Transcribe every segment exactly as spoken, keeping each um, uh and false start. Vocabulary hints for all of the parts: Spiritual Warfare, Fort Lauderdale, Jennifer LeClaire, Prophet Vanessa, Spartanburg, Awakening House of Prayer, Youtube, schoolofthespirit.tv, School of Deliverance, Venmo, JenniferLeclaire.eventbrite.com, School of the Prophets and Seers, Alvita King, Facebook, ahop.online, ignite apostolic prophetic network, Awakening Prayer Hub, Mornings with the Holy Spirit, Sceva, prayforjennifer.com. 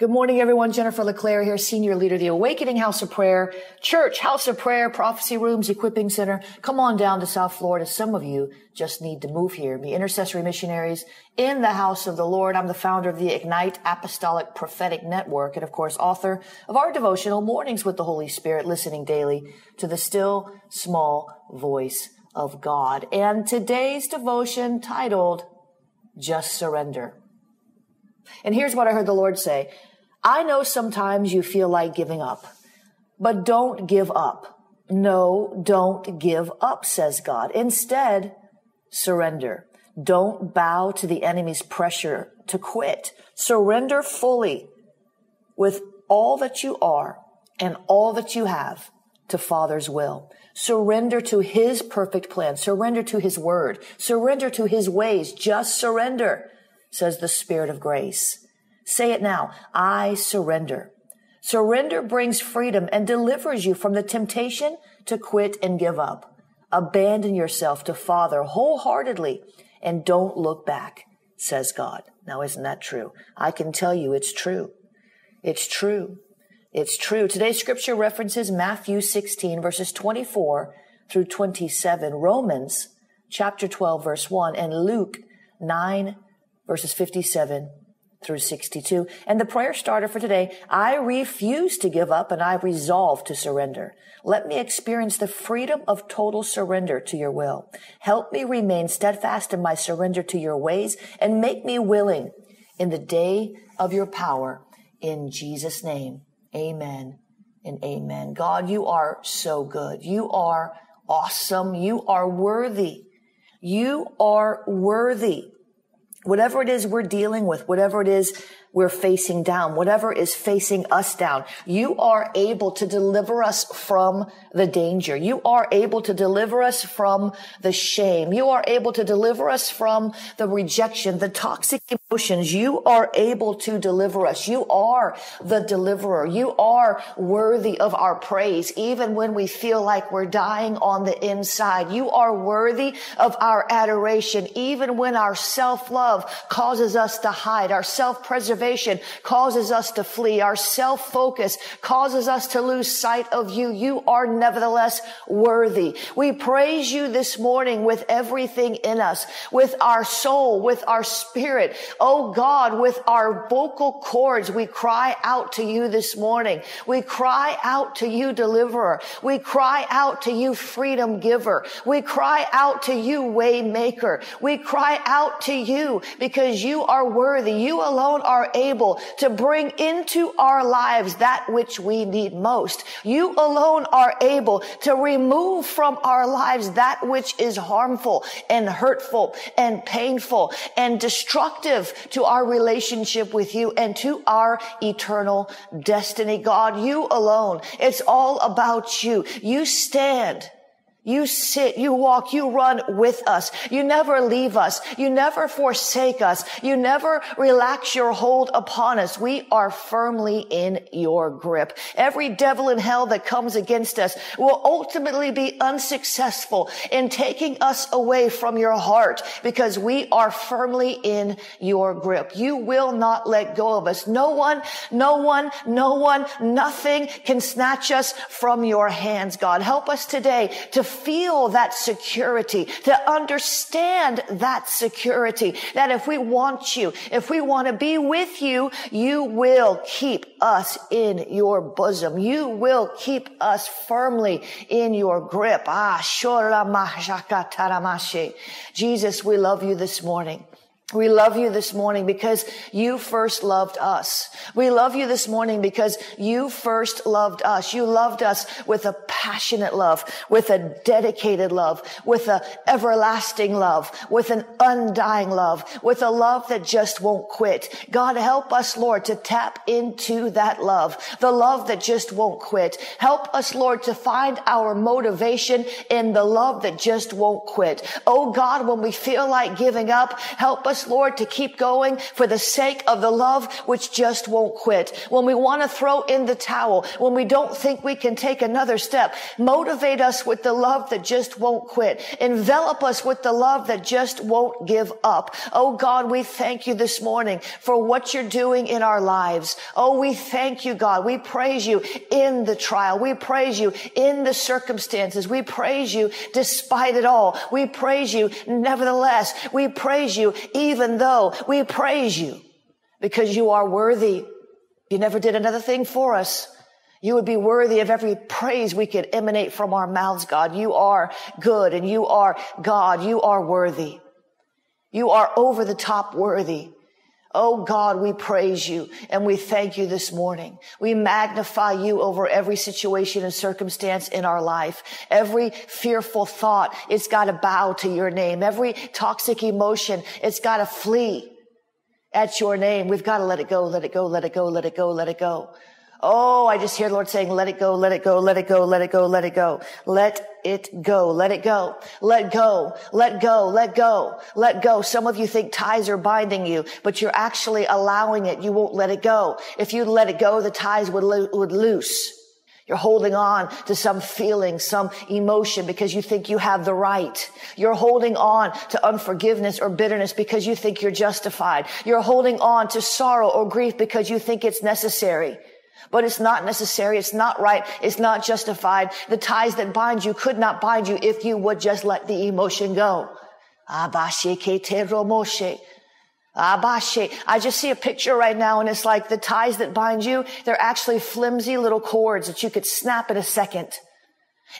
Good morning, everyone. Jennifer LeClaire here, Senior Leader of the Awakening House of Prayer, Church, House of Prayer, Prophecy Rooms, Equipping Center. Come on down to South Florida. Some of you just need to move here. Be intercessory missionaries in the house of the Lord. I'm the founder of the Ignite Apostolic Prophetic Network and, of course, author of our devotional, Mornings with the Holy Spirit, listening daily to the still, small voice of God. And today's devotion titled, Just Surrender. And here's what I heard the Lord say. I know sometimes you feel like giving up, but don't give up. No, don't give up, says God. Instead, surrender. Don't bow to the enemy's pressure to quit. Surrender fully with all that you are and all that you have to Father's will. Surrender to His perfect plan. Surrender to His word. Surrender to His ways. Just surrender, says the Spirit of grace. Say it now. I surrender. Surrender brings freedom and delivers you from the temptation to quit and give up. Abandon yourself to Father wholeheartedly and don't look back, says God. Now, isn't that true? I can tell you it's true. It's true. It's true. Today's scripture references Matthew sixteen, verses twenty-four through twenty-seven, Romans chapter twelve, verse one, and Luke nine, verses fifty-seven through sixty-two. And the prayer starter for today, I refuse to give up and I resolve to surrender. Let me experience the freedom of total surrender to your will. Help me remain steadfast in my surrender to your ways and make me willing in the day of your power. In Jesus' name, amen and amen. God, you are so good. You are awesome. You are worthy. You are worthy. Whatever it is we're dealing with, whatever it is we're facing down, whatever is facing us down, you are able to deliver us from the danger. You are able to deliver us from the shame. You are able to deliver us from the rejection, the toxic emotions. You are able to deliver us. You are the deliverer. You are worthy of our praise, even when we feel like we're dying on the inside. You are worthy of our adoration, even when our self-love causes us to hide. Our self-preservation causes us to flee. Our self-focus causes us to lose sight of you. You are nevertheless worthy. We praise you this morning with everything in us, with our soul, with our spirit. Oh God, with our vocal cords, we cry out to you this morning. We cry out to you, deliverer. We cry out to you, freedom giver. We cry out to you, way maker. We cry out to you, because you are worthy. You alone are able to bring into our lives that which we need most. You alone are able to remove from our lives that which is harmful and hurtful and painful and destructive to our relationship with you and to our eternal destiny. God, you alone. It's all about you. You stand. You sit, you walk, you run with us. You never leave us. You never forsake us. You never relax your hold upon us. We are firmly in your grip. Every devil in hell that comes against us will ultimately be unsuccessful in taking us away from your heart because we are firmly in your grip. You will not let go of us. No one, no one, no one, nothing can snatch us from your hands, God. Help us today to feel that security, to understand that security, that if we want you, if we want to be with you, you will keep us in your bosom. You will keep us firmly in your grip. Ah, Jesus, we love you this morning. We love you this morning because you first loved us. We love you this morning because you first loved us. You loved us with a passionate love, with a dedicated love, with an everlasting love, with an undying love, with a love that just won't quit. God, help us, Lord, to tap into that love, the love that just won't quit. Help us, Lord, to find our motivation in the love that just won't quit. Oh, God, when we feel like giving up, help us us, Lord, to keep going for the sake of the love which just won't quit. When we want to throw in the towel, when we don't think we can take another step, motivate us with the love that just won't quit. Envelop us with the love that just won't give up. Oh God, we thank you this morning for what you're doing in our lives. Oh, we thank you, God. We praise you in the trial. We praise you in the circumstances. We praise you despite it all. We praise you nevertheless. We praise you even though. We praise you because you are worthy. You never did another thing for us. You would be worthy of every praise we could emanate from our mouths, God. You are good and you are God. You are worthy. You are over the top worthy. Oh God, we praise you and we thank you this morning. We magnify you over every situation and circumstance in our life. Every fearful thought, it's got to bow to your name. Every toxic emotion, it's got to flee at your name. We've got to let it go, let it go, let it go, let it go, let it go. Oh, I just hear the Lord saying, let it go, let it go, let it go, let it go, let it go. Let it go, let it go, let go, let go, let go, let go. Some of you think ties are binding you, but you're actually allowing it. You won't let it go. If you let it go, the ties would lo- would loose. You're holding on to some feeling, some emotion because you think you have the right. You're holding on to unforgiveness or bitterness because you think you're justified. You're holding on to sorrow or grief because you think it's necessary. But it's not necessary. It's not right. It's not justified. The ties that bind you could not bind you if you would just let the emotion go. I just see a picture right now, and it's like the ties that bind you, they're actually flimsy little cords that you could snap in a second.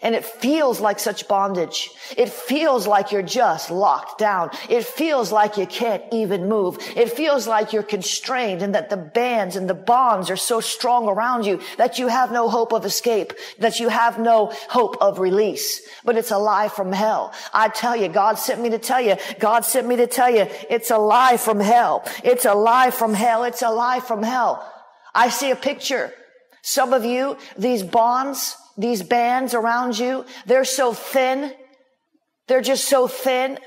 And it feels like such bondage. It feels like you're just locked down. It feels like you can't even move. It feels like you're constrained and that the bands and the bonds are so strong around you that you have no hope of escape, that you have no hope of release. But it's a lie from hell. I tell you, God sent me to tell you, God sent me to tell you, it's a lie from hell. It's a lie from hell. It's a lie from hell. I see a picture. Some of you, these bonds, these bands around you, they're so thin. They're just so thin.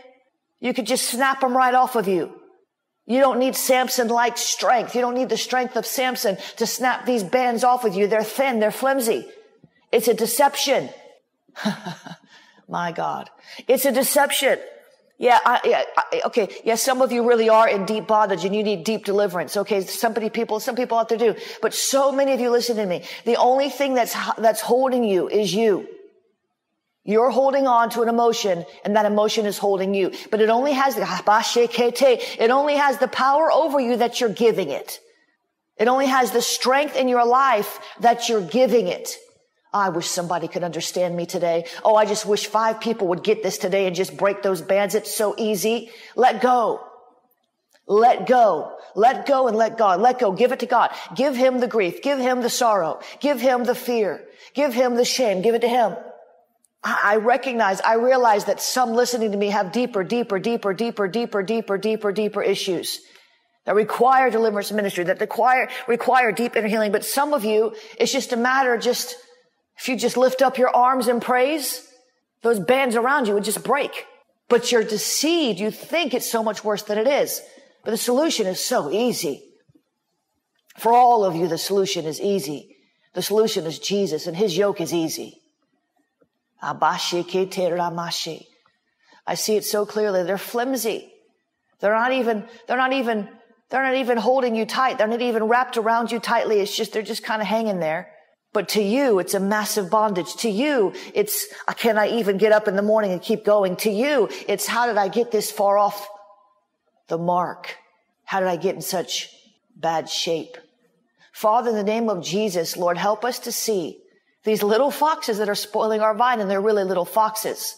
You could just snap them right off of you. You don't need Samson-like strength. You don't need the strength of Samson to snap these bands off of you. They're thin. They're flimsy. It's a deception. My God. It's a deception. Yeah, I, yeah, I, okay. Yes, yeah, some of you really are in deep bondage and you need deep deliverance. Okay. Somebody, people, some people out there do, but so many of you, listen to me. The only thing that's, that's holding you is you. You're holding on to an emotion and that emotion is holding you, but it only has the, it only has the power over you that you're giving it. It only has the strength in your life that you're giving it. I wish somebody could understand me today. Oh, I just wish five people would get this today and just break those bands. It's so easy. Let go. Let go. Let go and let God. Let go. Give it to God. Give him the grief. Give him the sorrow. Give him the fear. Give him the shame. Give it to him. I recognize, I realize that some listening to me have deeper, deeper, deeper, deeper, deeper, deeper, deeper, deeper issues that require deliverance ministry, that require, require deep inner healing. But some of you, it's just a matter of just, if you just lift up your arms in praise, those bands around you would just break. But you're deceived. You think it's so much worse than it is. But the solution is so easy. For all of you, the solution is easy. The solution is Jesus, and his yoke is easy. I see it so clearly. They're flimsy. They're not even, they're not even, they're not even holding you tight. They're not even wrapped around you tightly. It's just, they're just kind of hanging there. But to you, it's a massive bondage. To you, it's, can I even get up in the morning and keep going? To you, it's, how did I get this far off the mark? How did I get in such bad shape? Father, in the name of Jesus, Lord, help us to see these little foxes that are spoiling our vine, and they're really little foxes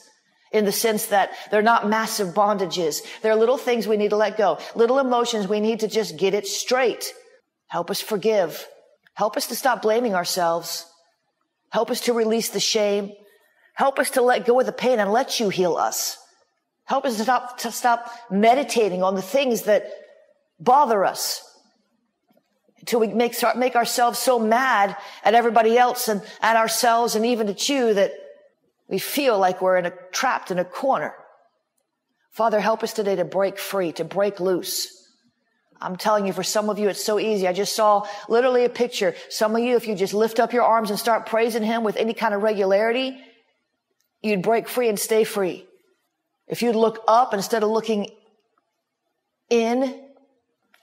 in the sense that they're not massive bondages. They're little things we need to let go, little emotions we need to just get it straight. Help us forgive. Help us to stop blaming ourselves. Help us to release the shame. Help us to let go of the pain and let you heal us. Help us to stop, to stop meditating on the things that bother us until we make, start, make ourselves so mad at everybody else and at ourselves and even at you that we feel like we're in a, trapped in a corner. Father, help us today to break free, to break loose. I'm telling you, for some of you, it's so easy. I just saw literally a picture. Some of you, if you just lift up your arms and start praising him with any kind of regularity, you'd break free and stay free. If you'd look up instead of looking in,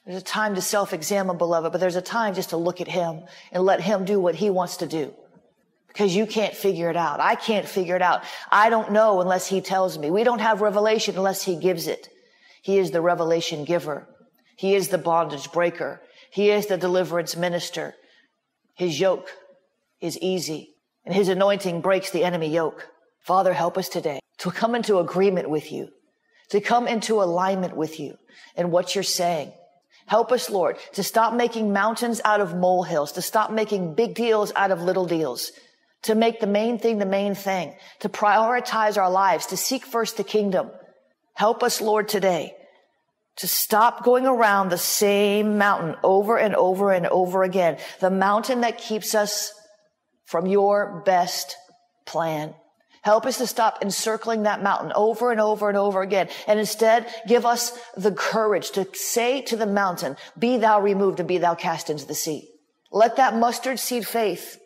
there's a time to self-examine, beloved, but there's a time just to look at him and let him do what he wants to do. Because you can't figure it out. I can't figure it out. I don't know unless he tells me. We don't have revelation unless he gives it. He is the revelation giver. He is the bondage breaker. He is the deliverance minister. His yoke is easy, and his anointing breaks the enemy yoke. Father, help us today to come into agreement with you, to come into alignment with you and what you're saying. Help us, Lord, to stop making mountains out of molehills, to stop making big deals out of little deals, to make the main thing the main thing, to prioritize our lives, to seek first the kingdom. Help us, Lord, today to stop going around the same mountain over and over and over again, the mountain that keeps us from your best plan. Help us to stop encircling that mountain over and over and over again. And instead, give us the courage to say to the mountain, be thou removed and be thou cast into the sea. Let that mustard seed faith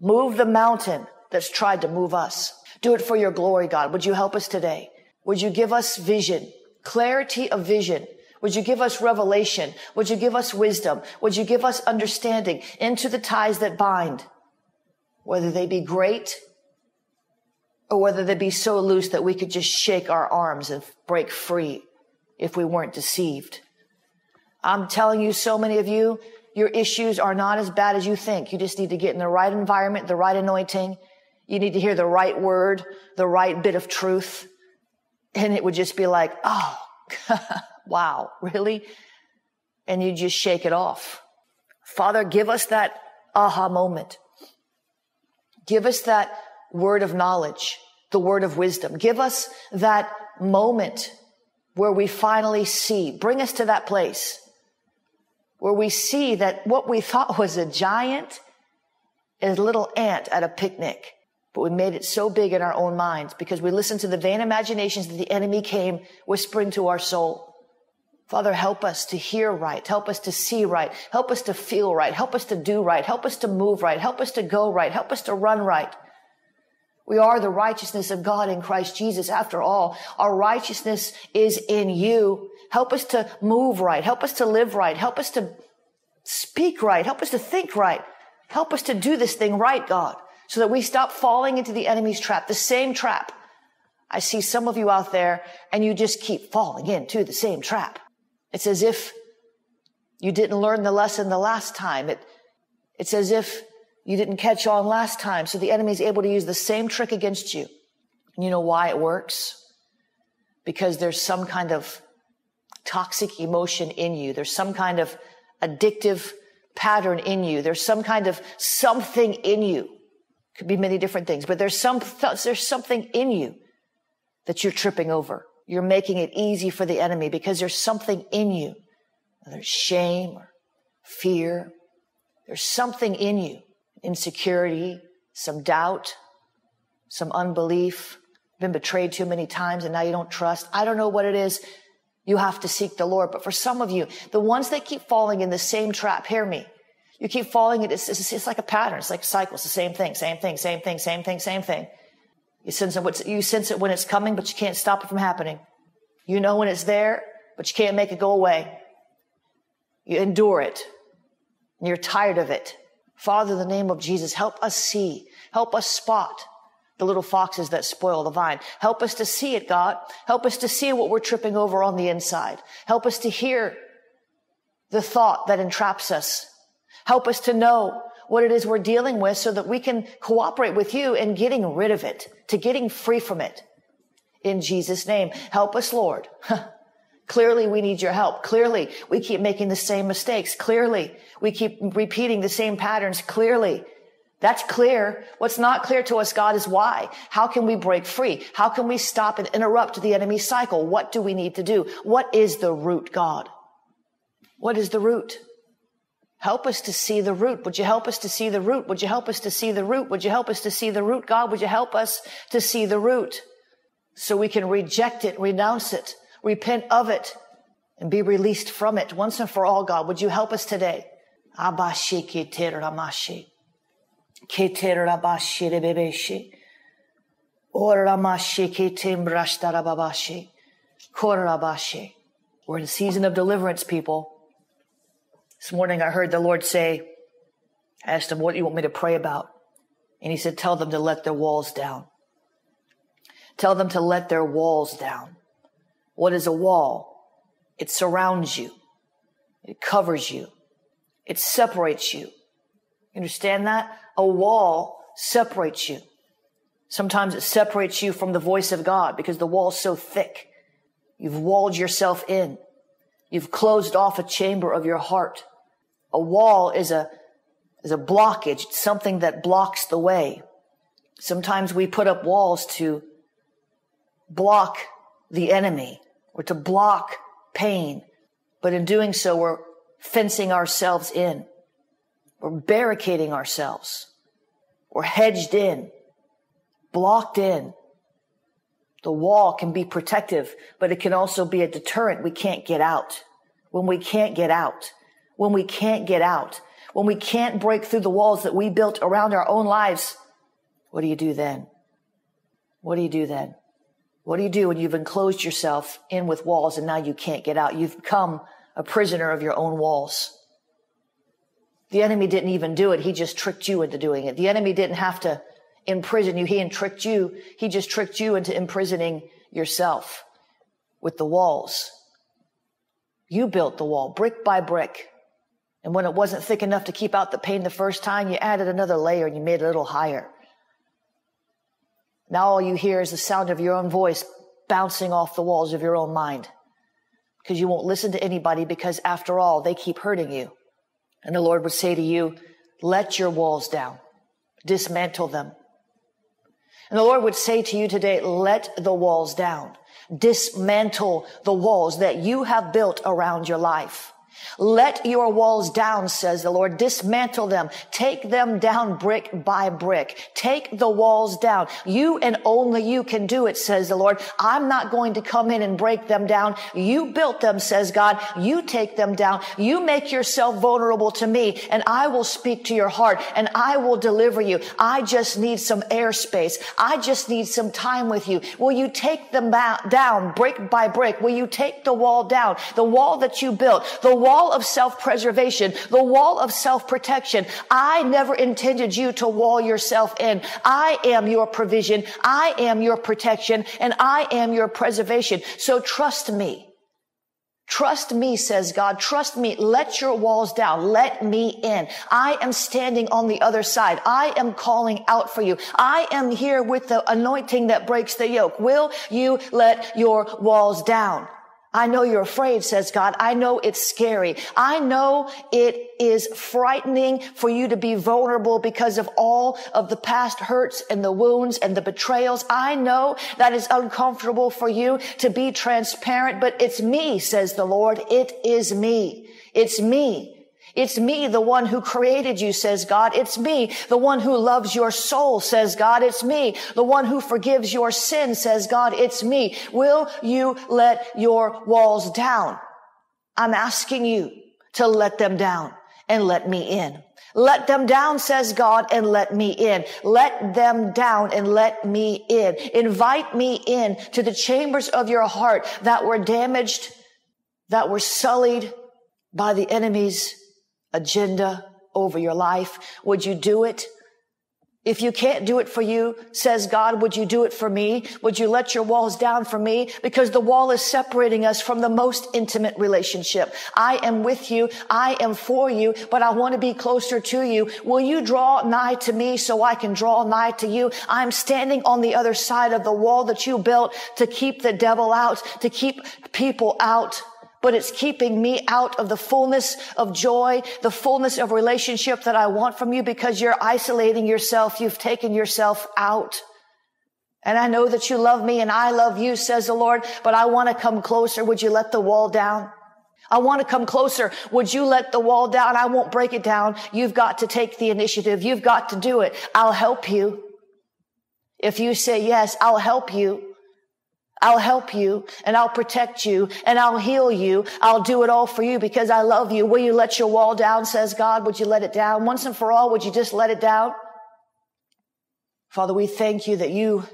move the mountain that's tried to move us. Do it for your glory, God. Would you help us today? Would you give us vision, clarity of vision? Would you give us revelation? Would you give us wisdom? Would you give us understanding into the ties that bind, whether they be great or whether they be so loose that we could just shake our arms and break free if we weren't deceived. I'm telling you, so many of you, your issues are not as bad as you think. You just need to get in the right environment, the right anointing. You need to hear the right word, the right bit of truth. And it would just be like, oh, wow, really? And you just shake it off. Father, give us that aha moment. Give us that word of knowledge, the word of wisdom. Give us that moment where we finally see. Bring us to that place where we see that what we thought was a giant is a little ant at a picnic. But we made it so big in our own minds because we listened to the vain imaginations that the enemy came whispering to our soul. Father, help us to hear right. Help us to see right. Help us to feel right. Help us to do right. Help us to move right. Help us to go right. Help us to run right. We are the righteousness of God in Christ Jesus. After all, our righteousness is in you. Help us to move right. Help us to live right. Help us to speak right. Help us to think right. Help us to do this thing right, God, so that we stop falling into the enemy's trap, the same trap. I see some of you out there, and you just keep falling into the same trap. It's as if you didn't learn the lesson the last time. It, it's as if you didn't catch on last time, so the enemy is able to use the same trick against you. And you know why it works? Because there's some kind of toxic emotion in you. There's some kind of addictive pattern in you. There's some kind of something in you. Could be many different things, but there's some th- there's something in you that you're tripping over. You're making it easy for the enemy because there's something in you. There's shame or fear. There's something in you. Insecurity, some doubt, some unbelief, been betrayed too many times and now you don't trust. I don't know what it is. You have to seek the Lord. But for some of you, the ones that keep falling in the same trap, hear me. You keep falling in, it's, it's, it's like a pattern. It's like cycles, the same thing, same thing, same thing, same thing, same thing. You sense it, you sense it when it's coming, but you can't stop it from happening. You know when it's there, but you can't make it go away. You endure it and you're tired of it. Father, in the name of Jesus, help us see, help us spot the little foxes that spoil the vine. Help us to see it, God. Help us to see what we're tripping over on the inside. Help us to hear the thought that entraps us. Help us to know what it is we're dealing with so that we can cooperate with you in getting rid of it, to getting free from it. In Jesus' name, help us, Lord. Clearly, we need your help. Clearly, we keep making the same mistakes. Clearly, we keep repeating the same patterns. Clearly, that's clear. What's not clear to us, God, is why. How can we break free? How can we stop and interrupt the enemy's cycle? What do we need to do? What is the root, God? What is the root? Help us to see the root. Would you help us to see the root? Would you help us to see the root? Would you help us to see the root, God? Would you help us to see the root? so we can reject it, renounce it, repent of it, and be released from it once and for all, God. Would you help us today? We're in a season of deliverance, people. This morning I heard the Lord say, I asked him, what do you want me to pray about? And he said, tell them to let their walls down. Tell them to let their walls down. What is a wall? It surrounds you. It covers you. It separates you. Understand that? A wall separates you. Sometimes it separates you from the voice of God because the wall's so thick. You've walled yourself in. You've closed off a chamber of your heart. A wall is a is a blockage. It's something that blocks the way. Sometimes we put up walls to block the enemy or to block pain. But in doing so, we're fencing ourselves in. We're barricading ourselves. We're hedged in, blocked in. The wall can be protective, but it can also be a deterrent. We can't get out. When we can't get out, when we can't get out, when we can't break through the walls that we built around our own lives, what do you do then? What do you do then? What do you do when you've enclosed yourself in with walls and now you can't get out? You've become a prisoner of your own walls. The enemy didn't even do it. He just tricked you into doing it. The enemy didn't have to imprison you. He tricked you. He just tricked you into imprisoning yourself with the walls. You built the wall brick by brick. And when it wasn't thick enough to keep out the pain the first time, you added another layer and you made it a little higher. Now all you hear is the sound of your own voice bouncing off the walls of your own mind because you won't listen to anybody because, after all, they keep hurting you. And the Lord would say to you, let your walls down. Dismantle them. And the Lord would say to you today, let the walls down. Dismantle the walls that you have built around your life. Let your walls down, says the Lord. Dismantle them. Take them down brick by brick. Take the walls down. You and only you can do it, says the Lord. I'm not going to come in and break them down. You built them, says God. You take them down. You make yourself vulnerable to me, and I will speak to your heart, and I will deliver you. I just need some airspace. I just need some time with you. Will you take them down brick by brick? Will you take the wall down? The wall that you built, the wall wall of self-preservation, the wall of self-protection. I never intended you to wall yourself in. I am your provision. I am your protection, and I am your preservation. So trust me. Trust me, says God. Trust me. Let your walls down. Let me in. I am standing on the other side. I am calling out for you. I am here with the anointing that breaks the yoke. Will you let your walls down? I know you're afraid, says God. I know it's scary. I know it is frightening for you to be vulnerable because of all of the past hurts and the wounds and the betrayals. I know that is uncomfortable for you to be transparent, but it's me, says the Lord. It is me. It's me. It's me, the one who created you, says God. It's me, the one who loves your soul, says God. It's me, the one who forgives your sin, says God. It's me. Will you let your walls down? I'm asking you to let them down and let me in. Let them down, says God, and let me in. Let them down and let me in. Invite me in to the chambers of your heart that were damaged, that were sullied by the enemy's agenda over your life. Would you do it? If you can't do it for you, says God, would you do it for me? Would you let your walls down for me? Because the wall is separating us from the most intimate relationship. I am with you. I am for you, but I want to be closer to you. Will you draw nigh to me so I can draw nigh to you? I'm standing on the other side of the wall that you built to keep the devil out, to keep people out. But it's keeping me out of the fullness of joy, the fullness of relationship that I want from you because you're isolating yourself. You've taken yourself out. And I know that you love me and I love you, says the Lord, but I want to come closer. Would you let the wall down? I want to come closer. Would you let the wall down? I won't break it down. You've got to take the initiative. You've got to do it. I'll help you. If you say yes, I'll help you. I'll help you and I'll protect you and I'll heal you. I'll do it all for you because I love you. Will you let your wall down, says God? Would you let it down? Once and for all, would you just let it down? Father, we thank you that you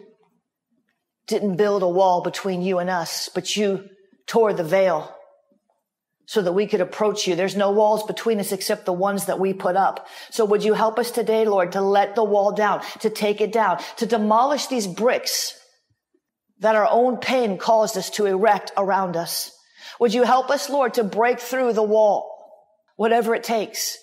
didn't build a wall between you and us, but you tore the veil so that we could approach you. There's no walls between us except the ones that we put up. So would you help us today, Lord, to let the wall down, to take it down, to demolish these bricks that our own pain caused us to erect around us. Would you help us, Lord, to break through the wall, whatever it takes,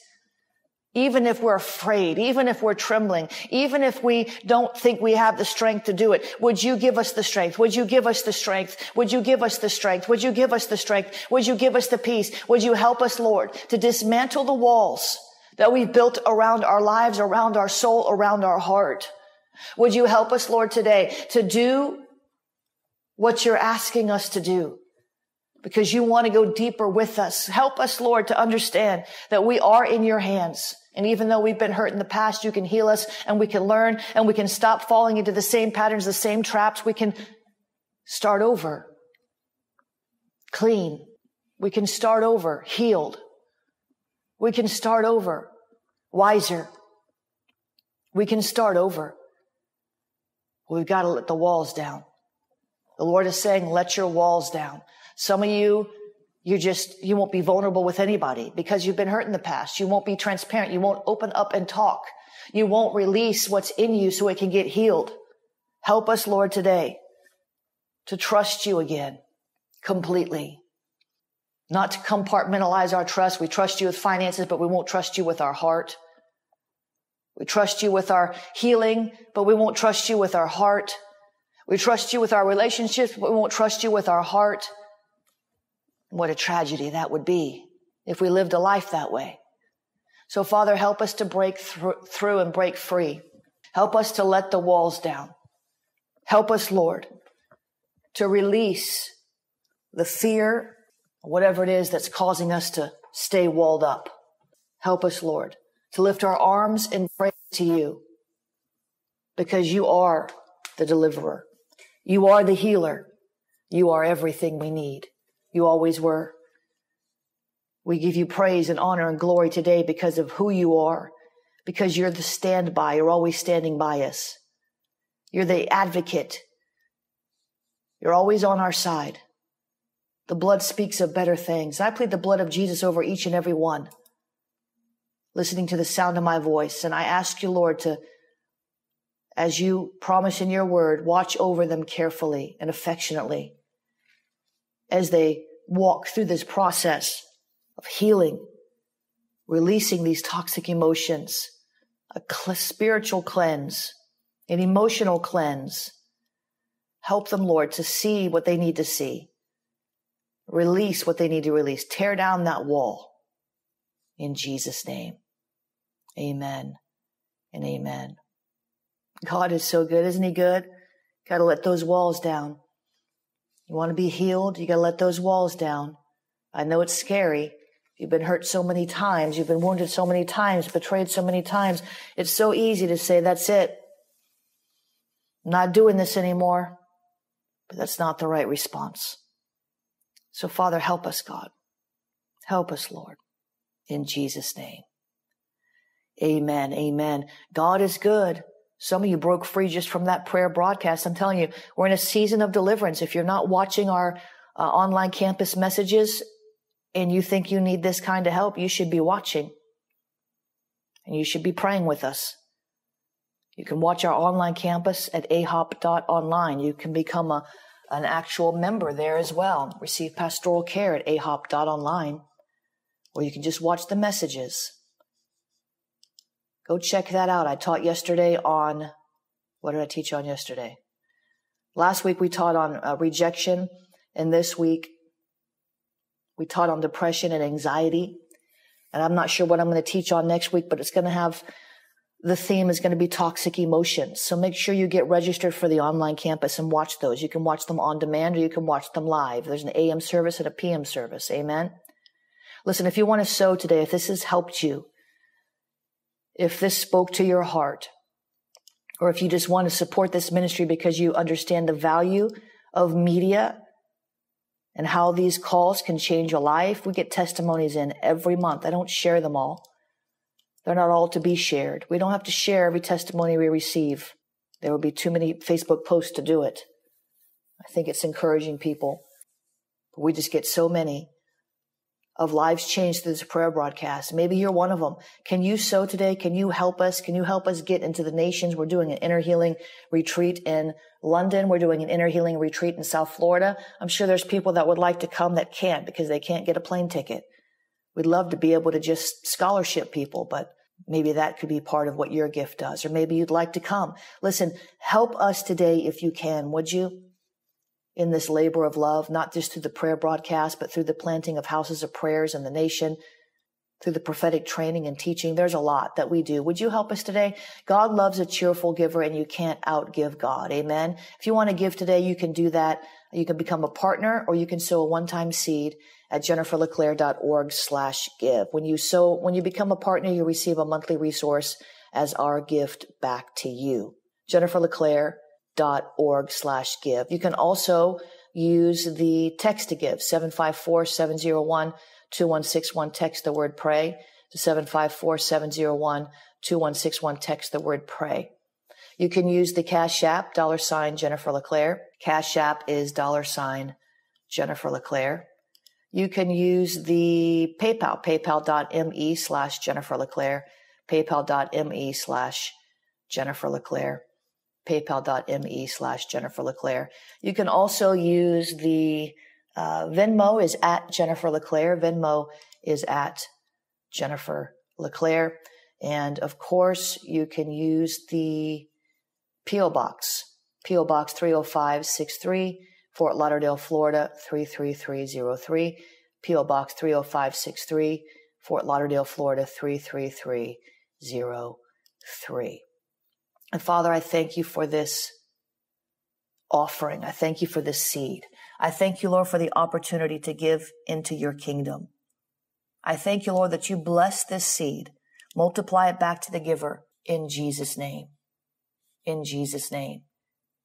even if we're afraid, even if we're trembling, even if we don't think we have the strength to do it. Would you give us the strength? Would you give us the strength? Would you give us the strength? Would you give us the strength? Would you give us the peace? Would you help us, Lord, to dismantle the walls that we've built around our lives, around our soul, around our heart? Would you help us, Lord, today to do what you're asking us to do, because you want to go deeper with us. Help us, Lord, to understand that we are in your hands. And even though we've been hurt in the past, you can heal us and we can learn and we can stop falling into the same patterns, the same traps. We can start over clean. We can start over healed. We can start over wiser. We can start over. We've got to let the walls down. The Lord is saying, let your walls down. Some of you, you just, you won't be vulnerable with anybody because you've been hurt in the past. You won't be transparent. You won't open up and talk. You won't release what's in you so it can get healed. Help us, Lord, today to trust you again completely. Not to compartmentalize our trust. We trust you with finances, but we won't trust you with our heart. We trust you with our healing, but we won't trust you with our heart. We trust you with our relationships, but we won't trust you with our heart. What a tragedy that would be if we lived a life that way. So, Father, help us to break through, through and break free. Help us to let the walls down. Help us, Lord, to release the fear, whatever it is that's causing us to stay walled up. Help us, Lord, to lift our arms in praise to you because you are the deliverer. You are the healer. You are everything we need. You always were. We give you praise and honor and glory today because of who you are, because you're the standby. You're always standing by us. You're the advocate. You're always on our side. The blood speaks of better things. I plead the blood of Jesus over each and every one listening to the sound of my voice. And I ask you, Lord, to, as you promise in your word, watch over them carefully and affectionately as they walk through this process of healing, releasing these toxic emotions, a spiritual cleanse, an emotional cleanse. Help them, Lord, to see what they need to see, release what they need to release, tear down that wall. In Jesus' name, amen and amen. God is so good. Isn't he good? Got to let those walls down. You want to be healed? You got to let those walls down. I know it's scary. You've been hurt so many times. You've been wounded so many times, betrayed so many times. It's so easy to say, that's it. I'm not doing this anymore. But that's not the right response. So, Father, help us, God. Help us, Lord. In Jesus' name. Amen. Amen. God is good. Some of you broke free just from that prayer broadcast. I'm telling you, we're in a season of deliverance. If you're not watching our uh, online campus messages and you think you need this kind of help, you should be watching and you should be praying with us. You can watch our online campus at a hop dot online. You can become a, an actual member there as well. Receive pastoral care at a hop dot online, or you can just watch the messages. Go check that out. I taught yesterday on, what did I teach on yesterday? Last week we taught on uh, rejection, and this week we taught on depression and anxiety. And I'm not sure what I'm going to teach on next week, but it's going to have, the theme is going to be toxic emotions. So make sure you get registered for the online campus and watch those. You can watch them on demand or you can watch them live. There's an A M service and a P M service. Amen. Listen, if you want to sow today, if this has helped you, if this spoke to your heart, or if you just want to support this ministry because you understand the value of media and how these calls can change your life. We get testimonies in every month. I don't share them all. They're not all to be shared. We don't have to share every testimony we receive. There would be too many Facebook posts to do it. I think it's encouraging people. But we just get so many of lives changed through this prayer broadcast. Maybe you're one of them. Can you sow today? Can you help us? Can you help us get into the nations? We're doing an inner healing retreat in London. We're doing an inner healing retreat in South Florida. I'm sure there's people that would like to come that can't because they can't get a plane ticket. We'd love to be able to just scholarship people, but maybe that could be part of what your gift does, or maybe you'd like to come. Listen, help us today if you can, would you? In this labor of love, not just through the prayer broadcast, but through the planting of houses of prayers in the nation, through the prophetic training and teaching. There's a lot that we do. Would you help us today? God loves a cheerful giver, and you can't outgive God. Amen. If you want to give today, you can do that. You can become a partner, or you can sow a one-time seed at jennifer leclaire dot org slash give. When you sow, when you become a partner, you receive a monthly resource as our gift back to you. jennifer leclaire dot org slash give. You can also use the text to give, seven five four, seven zero one, two one six one. Text the word pray to seven five four, seven zero one, two one six one. Text the word pray. You can use the Cash App, dollar sign Jennifer LeClaire. Cash App is dollar sign Jennifer LeClaire. You can use the PayPal, paypal.me slash Jennifer LeClaire, paypal.me slash Jennifer LeClaire. paypal.me slash Jennifer LeClaire. You can also use the uh, Venmo is at Jennifer LeClaire. Venmo is at Jennifer LeClaire. And of course, you can use the P O Box, P O Box three oh five six three, Fort Lauderdale, Florida three three three zero three, P O Box three oh five six three, Fort Lauderdale, Florida three three three zero three. And Father, I thank you for this offering. I thank you for this seed. I thank you, Lord, for the opportunity to give into your kingdom. I thank you, Lord, that you bless this seed. Multiply it back to the giver in Jesus' name. In Jesus' name.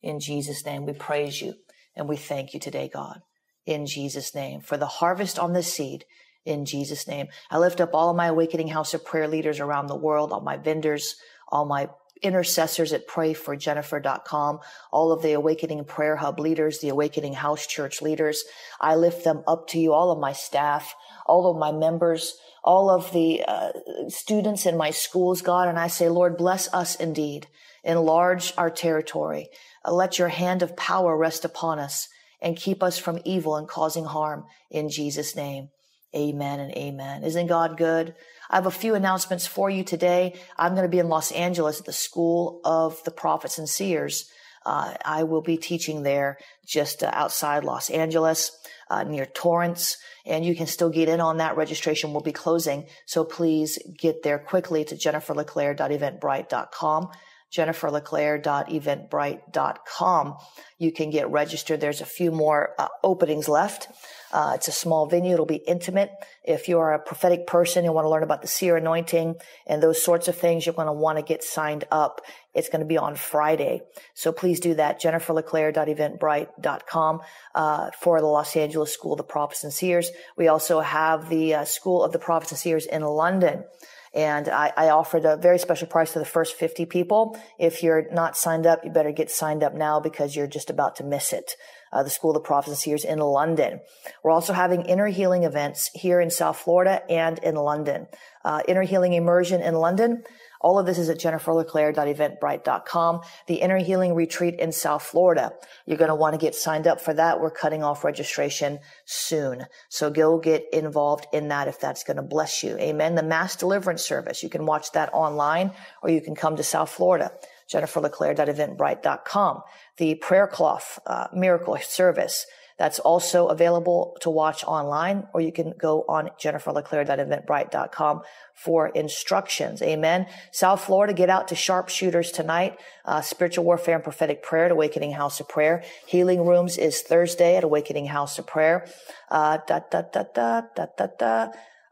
In Jesus' name. We praise you and we thank you today, God. In Jesus' name. For the harvest on this seed. In Jesus' name. I lift up all of my Awakening House of Prayer leaders around the world, all my vendors, all my intercessors at pray for jennifer dot com, all of the Awakening Prayer Hub leaders, the Awakening House Church leaders. I lift them up to you, all of my staff, all of my members, all of the uh, students in my schools, God, and I say, Lord, bless us indeed. Enlarge our territory. Uh, let your hand of power rest upon us and keep us from evil and causing harm in Jesus' name. Amen and amen. Isn't God good? I have a few announcements for you today. I'm going to be in Los Angeles at the School of the Prophets and Seers. Uh, I will be teaching there just uh, outside Los Angeles, uh, near Torrance, and you can still get in on that. Registration will be closing, so please get there quickly to jennifer leclaire dot eventbrite dot com. jennifer leclaire dot eventbrite dot com. You can get registered. There's a few more uh, openings left. Uh, it's a small venue. It'll be intimate. If you are a prophetic person, you want to learn about the seer anointing and those sorts of things, you're going to want to get signed up. It's going to be on Friday. So please do that. jennifer leclaire dot eventbrite dot com uh, for the Los Angeles School of the Prophets and Seers. We also have the uh, School of the Prophets and Seers in London. And I, I offered a very special price to the first fifty people. If you're not signed up, you better get signed up now because you're just about to miss it. Uh, the School of the Prophets and Seers in London. We're also having inner healing events here in South Florida and in London. Uh, inner healing immersion in London. All of this is at jennifer leclaire dot eventbrite dot com. The inner healing retreat in South Florida. You're going to want to get signed up for that. We're cutting off registration soon. So go get involved in that if that's going to bless you. Amen. The mass deliverance service. You can watch that online or you can come to South Florida. jennifer leclaire dot eventbrite dot com. The prayer cloth uh, miracle service. That's also available to watch online, or you can go on jennifer leclaire dot eventbrite dot com for instructions. Amen. South Florida, get out to Sharpshooters tonight. Uh, Spiritual Warfare and Prophetic Prayer at Awakening House of Prayer. Healing Rooms is Thursday at Awakening House of Prayer. Uh, da, da, da, da, da, da, da.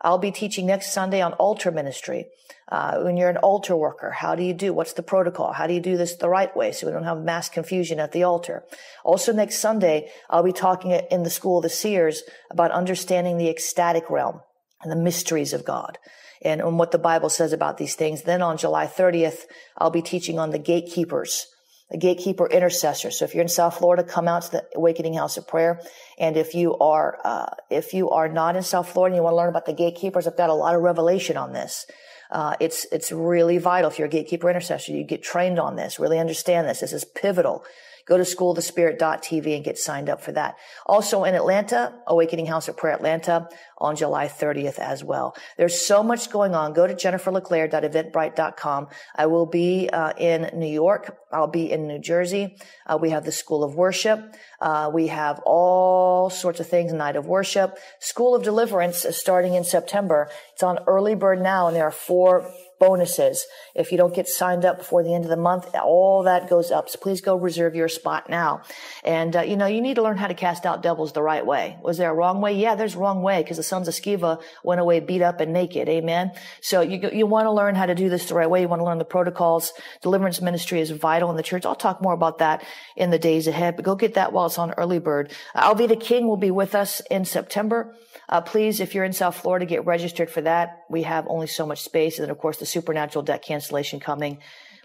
I'll be teaching next Sunday on altar ministry. Uh, when you're an altar worker, how do you do? What's the protocol? How do you do this the right way so we don't have mass confusion at the altar? Also next Sunday, I'll be talking in the School of the Seers about understanding the ecstatic realm and the mysteries of God and on what the Bible says about these things. Then on July thirtieth, I'll be teaching on the gatekeepers, the gatekeeper intercessor. So if you're in South Florida, come out to the Awakening House of Prayer. And if you are, uh, if you are not in South Florida and you want to learn about the gatekeepers, I've got a lot of revelation on this. Uh, it's, it's really vital. If you're a gatekeeper intercessor, you get trained on this, really understand this. This is pivotal. Go to school of the spirit dot t v and get signed up for that. Also in Atlanta, Awakening House of Prayer Atlanta on July thirtieth as well. There's so much going on. Go to Jennifer LeClaire dot eventbrite dot com. I will be uh, in New York. I'll be in New Jersey. Uh, we have the School of Worship. Uh, we have all sorts of things, Night of Worship. School of Deliverance is starting in September. It's on Early Bird now, and there are four bonuses. If you don't get signed up before the end of the month, all that goes up. So please go reserve your spot now. And, uh, you know, you need to learn how to cast out devils the right way. Was there a wrong way? Yeah, there's a wrong way because the sons of Sceva went away beat up and naked. Amen. So you, you want to learn how to do this the right way. You want to learn the protocols. Deliverance ministry is vital in the church. I'll talk more about that in the days ahead, but go get that while it's on Early Bird. Alvita King will be with us in September. Uh, please, if you're in South Florida, get registered for that. We have only so much space. And then, of course, the supernatural debt cancellation coming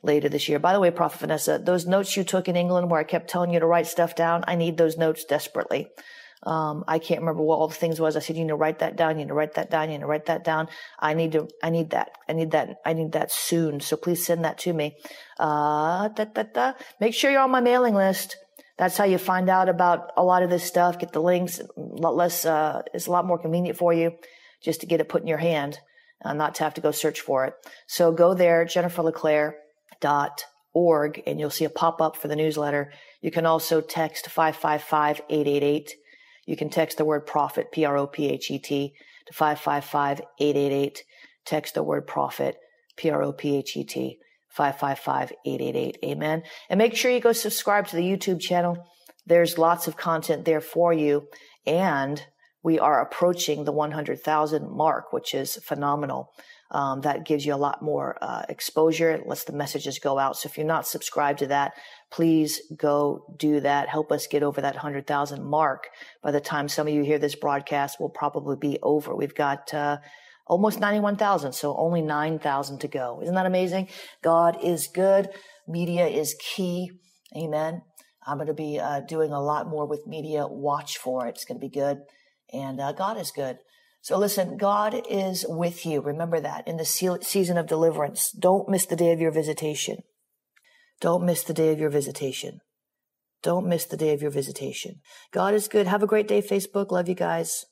later this year. By the way, Prophet Vanessa, those notes you took in England where I kept telling you to write stuff down, I need those notes desperately. Um, I can't remember what all the things was. I said, you need to write that down. You need to write that down. You need to write that down. I need to, I need that. I need that. I need that soon. So please send that to me. Uh, da, da, da. Make sure you're on my mailing list. That's how you find out about a lot of this stuff. Get the links. A lot less, uh, it's a lot more convenient for you just to get it put in your hand and not to have to go search for it. So go there, Jennifer LeClaire dot org, and you'll see a pop-up for the newsletter. You can also text five five five, eight eight eight. You can text the word prophet, P R O P H E T, to five five five, eight eight eight. Text the word prophet, P R O P H E T, five five five, eight eight eight. Amen. And make sure you go subscribe to the YouTube channel. There's lots of content there for you. And we are approaching the one hundred thousand mark, which is phenomenal. Um, that gives you a lot more uh, exposure. It lets the messages go out. So if you're not subscribed to that, please go do that. Help us get over that one hundred thousand mark. By the time some of you hear this broadcast, we'll probably be over. We've got uh, almost ninety-one thousand, so only nine thousand to go. Isn't that amazing? God is good. Media is key. Amen. I'm going to be uh, doing a lot more with media. Watch for it. It's going to be good. And uh, God is good. So listen, God is with you. Remember that in the season of deliverance. Don't miss the day of your visitation. Don't miss the day of your visitation. Don't miss the day of your visitation. God is good. Have a great day, Facebook. Love you guys.